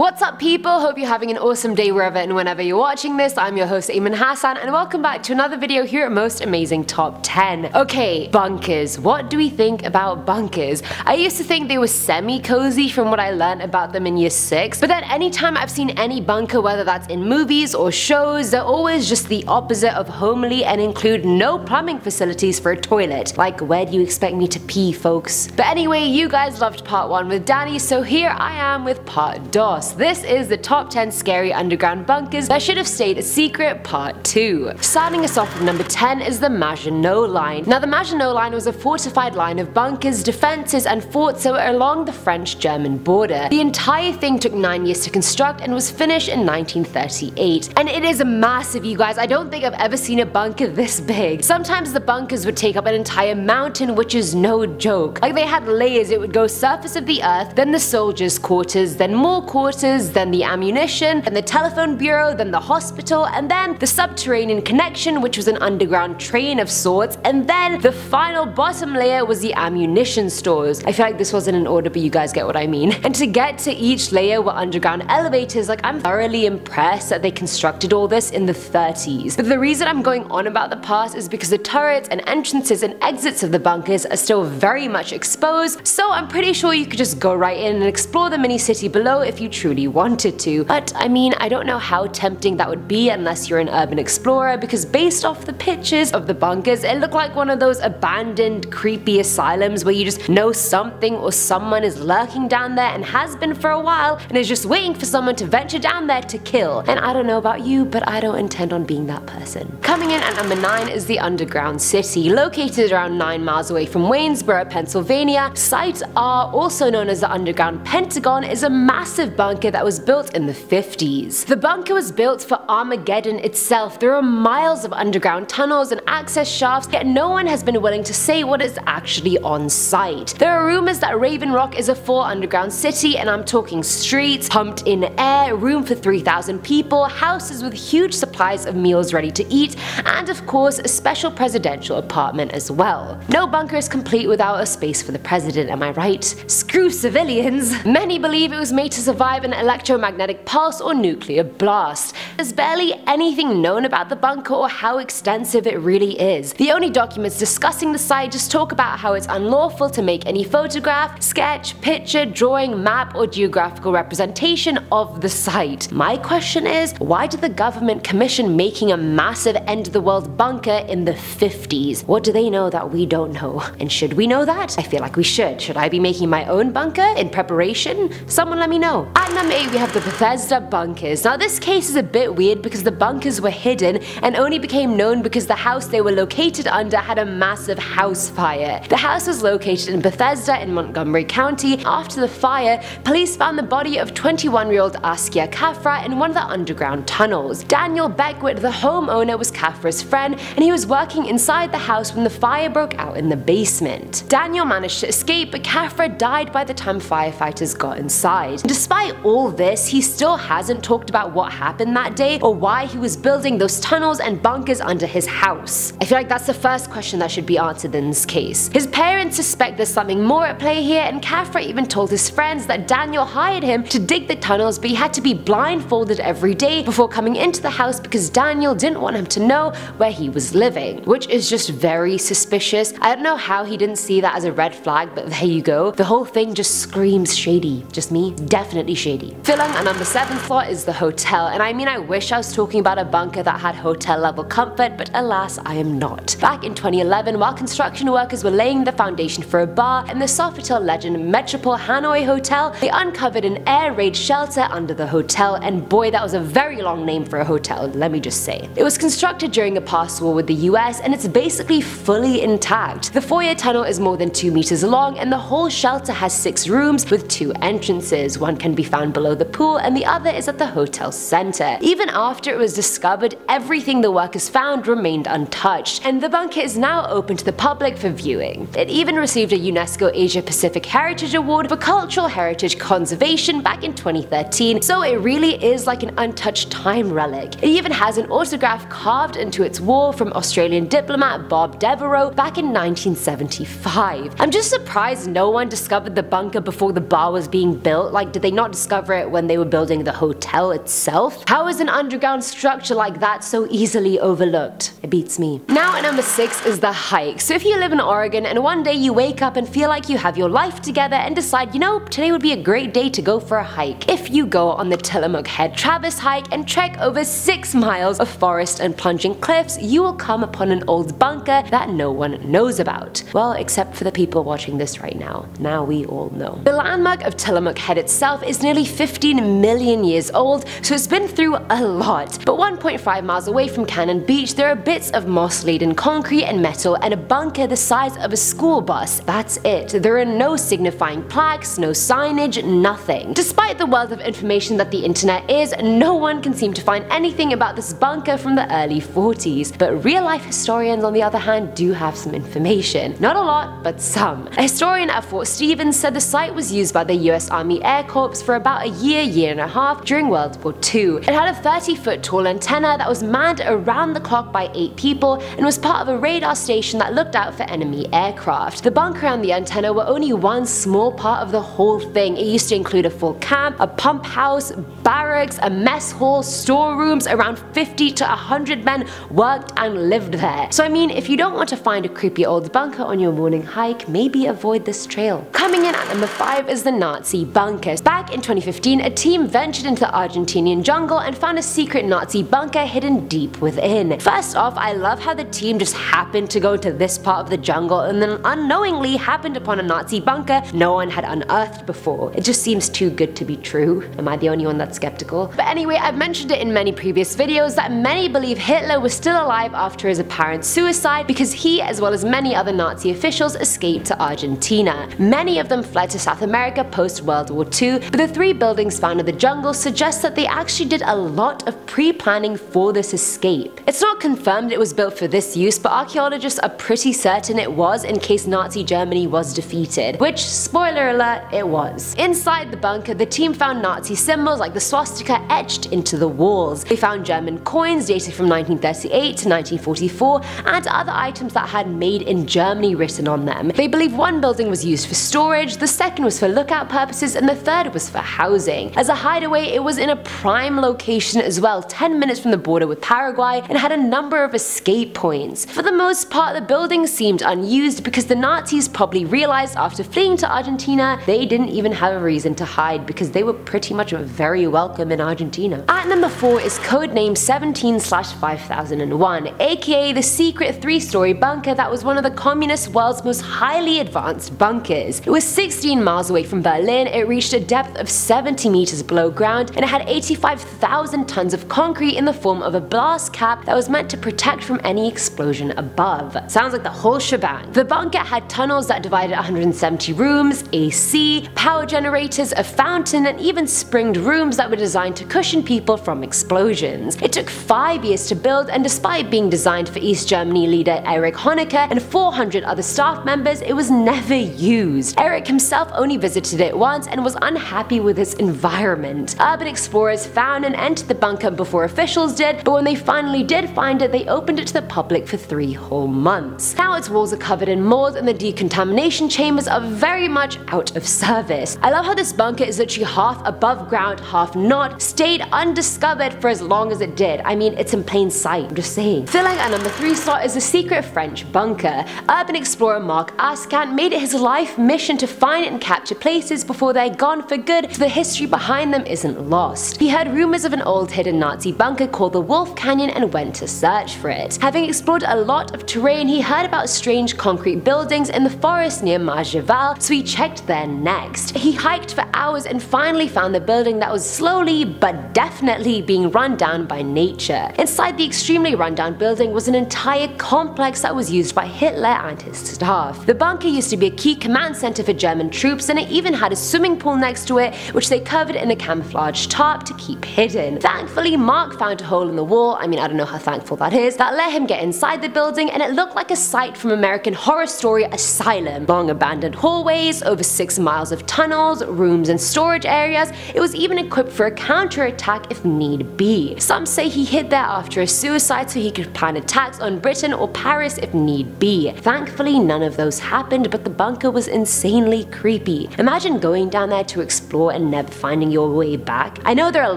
What's up, people? Hope you're having an awesome day wherever and whenever you're watching this. I'm your host Ayman Hasan and welcome back to another video here at Most Amazing Top 10. Okay, bunkers. What do we think about bunkers? I used to think they were semi-cozy from what I learned about them in year 6, but then anytime I've seen any bunker, whether that's in movies or shows, they're always just the opposite of homely and include no plumbing facilities for a toilet. Like, where do you expect me to pee, folks? But anyway, you guys loved part 1 with Danny, so here I am with part dos. This is the top 10 scary underground bunkers that should have stayed a secret part 2. Starting us off with number 10 is the Maginot Line. Now the Maginot Line was a fortified line of bunkers, defences and forts that were along the French-German border. The entire thing took 9 years to construct and was finished in 1938. And it is massive, you guys. I don't think I've ever seen a bunker this big. Sometimes the bunkers would take up an entire mountain, which is no joke. Like, they had layers. It would go surface of the earth, then the soldiers' quarters, then more quarters, then the ammunition, then the telephone bureau, then the hospital, and then the subterranean connection, which was an underground train of sorts, and then the final bottom layer was the ammunition stores. I feel like this wasn't in order, but you guys get what I mean. And to get to each layer were underground elevators. Like, I'm thoroughly impressed that they constructed all this in the 30s. But the reason I'm going on about the past is because the turrets and entrances and exits of the bunkers are still very much exposed, so I'm pretty sure you could just go right in and explore the mini city below if you truly wanted to. But I mean, I don't know how tempting that would be unless you're an urban explorer, because based off the pictures of the bunkers, it looked like one of those abandoned, creepy asylums where you just know something or someone is lurking down there and has been for a while and is just waiting for someone to venture down there to kill. And I don't know about you, but I don't intend on being that person. Coming in at number 9 is the Underground City. Located around 9 miles away from Waynesboro, Pennsylvania, Site R, also known as the Underground Pentagon, is a massive bunker that was built in the 50s. The bunker was built for Armageddon itself. There are miles of underground tunnels and access shafts, yet no one has been willing to say what is actually on site. There are rumors that Raven Rock is a full underground city, and I'm talking streets, pumped in air, room for 3,000 people, houses with huge supplies of meals ready to eat, and of course a special presidential apartment as well. No bunker is complete without a space for the president, am I right? Screw civilians! Many believe it was made to survive an electromagnetic pulse or nuclear blast. There's barely anything known about the bunker or how extensive it really is. The only documents discussing the site just talk about how it's unlawful to make any photograph, sketch, picture, drawing, map, or geographical representation of the site. My question is, why did the government commission making a massive end-of-the-world bunker in the 50s? What do they know that we don't know? And should we know that? I feel like we should. Should I be making my own bunker in preparation? Someone let me know. At number 8 we have the Bethesda bunkers. Now this case is a bit weird because the bunkers were hidden and only became known because the house they were located under had a massive house fire. The house was located in Bethesda in Montgomery County. After the fire, police found the body of 21-year-old Askia Khafra in one of the underground tunnels. Daniel Beckwit, the homeowner, was Khafra's friend and he was working inside the house when the fire broke out in the basement. Daniel managed to escape, but Khafra died by the time firefighters got inside. Despite all this, he still hasn't talked about what happened that day or why he was building those tunnels and bunkers under his house. I feel like that's the first question that should be answered in this case. His parents suspect there's something more at play here, and Khafra even told his friends that Daniel hired him to dig the tunnels, but he had to be blindfolded every day before coming into the house because Daniel didn't want him to know where he was living, which is just very suspicious. I don't know how he didn't see that as a red flag, but there you go. The whole thing just screams shady. Just me? Definitely shady. Filling a number 7 slot is the hotel, and I mean, I wish I was talking about a bunker that had hotel level comfort, but alas, I am not. Back in 2011, while construction workers were laying the foundation for a bar in the Sofitel Legend Metropole Hanoi Hotel, they uncovered an air raid shelter under the hotel, and boy, that was a very long name for a hotel, let me just say. It was constructed during a past war with the US, and it's basically fully intact. The foyer tunnel is more than 2 meters long, and the whole shelter has 6 rooms with 2 entrances. One can be found below the pool and the other is at the hotel center. Even after it was discovered, everything the workers found remained untouched, and the bunker is now open to the public for viewing. It even received a UNESCO Asia Pacific Heritage Award for Cultural Heritage Conservation back in 2013, so it really is like an untouched time relic. It even has an autograph carved into its wall from Australian diplomat Bob Devereux back in 1975. I'm just surprised no one discovered the bunker before the bar was being built. Like, did they not discover discover it when they were building the hotel itself. How is an underground structure like that so easily overlooked? It beats me. Now at number 6 is the hike. So if you live in Oregon and one day you wake up and feel like you have your life together and decide, you know, today would be a great day to go for a hike. If you go on the Tillamook Head Traverse hike and trek over 6 miles of forest and plunging cliffs, you will come upon an old bunker that no one knows about. Well, except for the people watching this right now. Now we all know. The landmark of Tillamook Head itself is nearly 15 million years old, so it's been through a lot. But 1.5 miles away from Cannon Beach, there are bits of moss-laden concrete and metal and a bunker the size of a school bus. That's it. There are no signifying plaques, no signage, nothing. Despite the wealth of information that the internet is, no one can seem to find anything about this bunker from the early 40s. But real-life historians, on the other hand, do have some information. Not a lot, but some. A historian at Fort Stevens said the site was used by the US Army Air Corps for about a year and a half during World War II. It had a 30-foot tall antenna that was manned around the clock by 8 people and was part of a radar station that looked out for enemy aircraft. The bunker and the antenna were only one small part of the whole thing. It used to include a full camp, a pump house, barracks, a mess hall, storerooms. Around 50 to 100 men worked and lived there. So I mean, if you don't want to find a creepy old bunker on your morning hike, maybe avoid this trail. Coming in at number 5 is the Nazi bunker. Back in 2015, a team ventured into the Argentinian jungle and found a secret Nazi bunker hidden deep within. First off, I love how the team just happened to go to this part of the jungle and then unknowingly happened upon a Nazi bunker no one had unearthed before. It just seems too good to be true. Am I the only one that's skeptical? But anyway, I've mentioned it in many previous videos that many believe Hitler was still alive after his apparent suicide because he, as well as many other Nazi officials, escaped to Argentina. Many of them fled to South America post-World War II, but the 3 buildings found in the jungle suggest that they actually did a lot of pre-planning for this escape. It's not confirmed it was built for this use, but archaeologists are pretty certain it was in case Nazi Germany was defeated, which, spoiler alert, it was. Inside the bunker, the team found Nazi symbols like the swastika etched into the walls. They found German coins dated from 1938 to 1944 and other items that had "Made in Germany" written on them. They believe one building was used for storage, the second was for lookout purposes, and the third was for housing. As a hideaway, it was in a prime location as well, 10 minutes from the border with Paraguay, and had a number of escape points. For the most part, the building seemed unused because the Nazis probably realized after fleeing to Argentina they didn't even have a reason to hide because they were pretty much very welcome in Argentina. At number 4 is codename 17/5001, aka the secret 3-story bunker that was one of the communist world's most highly advanced bunkers. It was 16 miles away from Berlin, it reached a depth of 70 meters below ground, and it had 85,000 tons of concrete in the form of a blast cap that was meant to protect from any explosion above. Sounds like the whole shebang. The bunker had tunnels that divided 170 rooms, AC, power generators, a fountain, and even springed rooms that were designed to cushion people from explosions. It took 5 years to build, and despite being designed for East Germany leader Erich Honecker and 400 other staff members, it was never used. Erich himself only visited it once and was unhappy with its environment. Urban explorers found and entered the bunker before officials did, but when they finally did find it, they opened it to the public for 3 whole months. Now its walls are covered in mold and the decontamination chambers are very much out of service. I love how this bunker is literally half above ground, half not, stayed undiscovered for as long as it did. I mean, it's in plain sight, I'm just saying. Filling our number 3 slot is the secret French bunker. Urban explorer Marc Askant made it his life mission to find and capture places before they're gone for good, so the history behind them isn't lost. He heard rumors of an old hidden Nazi bunker called the Wolf Canyon and went to search for it. Having explored a lot of terrain, he heard about strange concrete buildings in the forest near Margeval, so he checked there next. He hiked for hours and finally found the building that was slowly but definitely being run down by nature. Inside the extremely rundown building was an entire complex that was used by Hitler and his staff. The bunker used to be a key command center for German troops, and it even had a swimming pool next to it, which they covered in a camouflage tarp to keep hidden. Thankfully, Mark found a hole in the wall, I mean, I don't know how thankful that is, that let him get inside the building, and it looked like a sight from American Horror Story Asylum. Long abandoned hallways, over 6 miles of tunnels, rooms and storage areas. It was even equipped for a counterattack if need be. Some say he hid there after a suicide so he could plan attacks on Britain or Paris if need be. Thankfully, none of those happened, but the bunker was insanely creepy. Imagine going down there to explore and and never finding your way back. I know there are a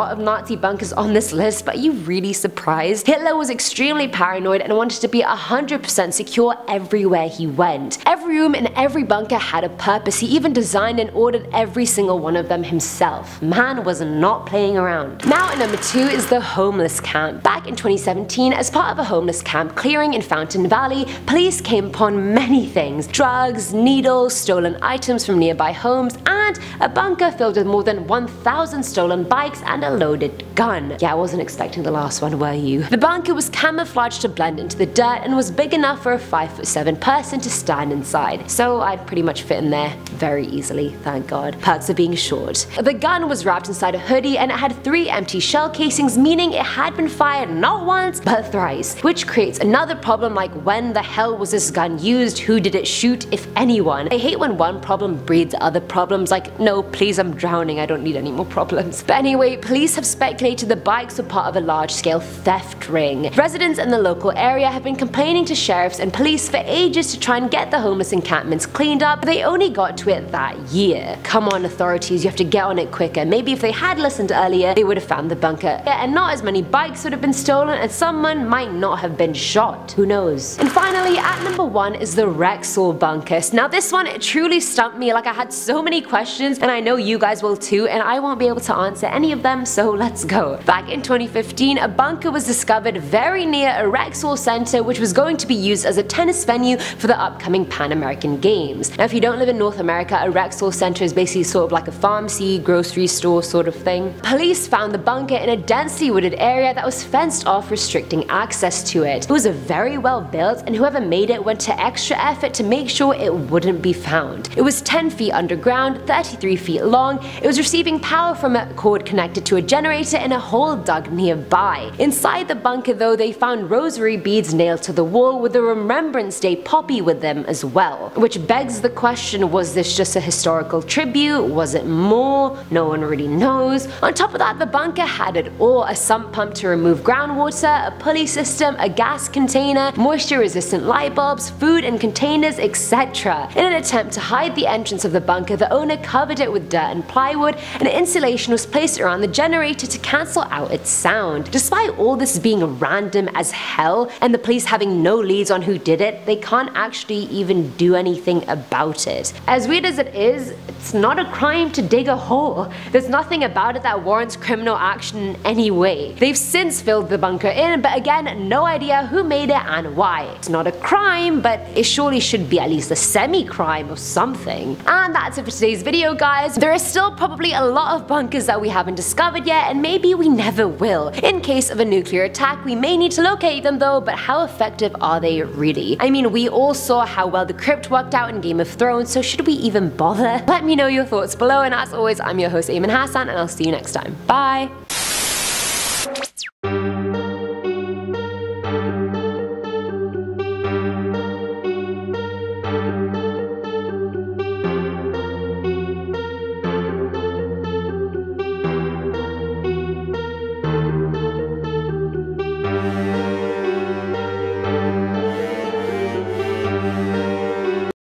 lot of Nazi bunkers on this list, but are you really surprised? Hitler was extremely paranoid and wanted to be 100% secure everywhere he went. Every room in every bunker had a purpose. He even designed and ordered every single one of them himself. Man was not playing around. Now at number 2 is the homeless camp. Back in 2017, as part of a homeless camp clearing in Fountain Valley, police came upon many things: drugs, needles, stolen items from nearby homes, and a bunker filled with more than 1,000 stolen bikes and a loaded gun. Yeah, I wasn't expecting the last one, were you? The bunker was camouflaged to blend into the dirt and was big enough for a 5'7" person to stand inside, so I'd pretty much fit in there very easily, thank God. Perks of being short. The gun was wrapped inside a hoodie and it had 3 empty shell casings, meaning it had been fired not once but thrice, which creates another problem like when the hell was this gun used, who did it shoot, if anyone. I hate when one problem breeds other problems, like no please I'm drowning, I don't need any more problems. But anyway, police have speculated the bikes were part of a large scale theft ring. Residents in the local area have been complaining to sheriffs and police for ages to try and get the homeless encampments cleaned up, but they only got to it that year. Come on authorities, you have to get on it quicker. Maybe if they had listened earlier, they would have found the bunker. Yeah, and not as many bikes would have been stolen and someone might not have been shot. Who knows? And finally, at number 1 is the Rexall bunkers. Now this one, it truly stumped me. Like, I had so many questions and I know you guys will too, and I won't be able to answer any of them, so let's go. Back in 2015, a bunker was discovered very near a Rexall Center which was going to be used as a tennis venue for the upcoming Pan American Games. Now if you don't live in North America, a Rexall Center is basically sort of like a pharmacy, grocery store sort of thing. Police found the bunker in a densely wooded area that was fenced off, restricting access to it. It was very well built and whoever made it went to extra effort to make sure it wouldn't be found. It was 10 feet underground, 33 feet long, it was receiving power from a cord connected to a generator in a hole dug nearby. Inside the bunker though, they found rosary beads nailed to the wall with a Remembrance Day poppy with them as well. Which begs the question, was this just a historical tribute? Was it more? No one really knows. On top of that, the bunker had it all: a sump pump to remove groundwater, a pulley system, a gas container, moisture resistant light bulbs, food and containers, etc. In an attempt to hide the entrance of the bunker, the owner covered it with dirt and plywood, and insulation was placed around the generator to cancel out its sound. Despite all this being random as hell and the police having no leads on who did it, they can't actually even do anything about it. As weird as it is, it's not a crime to dig a hole. There's nothing about it that warrants criminal action in any way. They've since filled the bunker in, but again, no idea who made it and why. It's not a crime, but it surely should be at least a semi-crime or something. And that's it for today's video, guys. There are still probably a lot of bunkers that we haven't discovered yet, and maybe we never will. In case of a nuclear attack, we may need to locate them though, but how effective are they really? I mean, we all saw how well the crypt worked out in Game of Thrones, so should we even bother? Let me know your thoughts below, and as always, I'm your host Ayman Hasan, and I'll see you next time. Bye!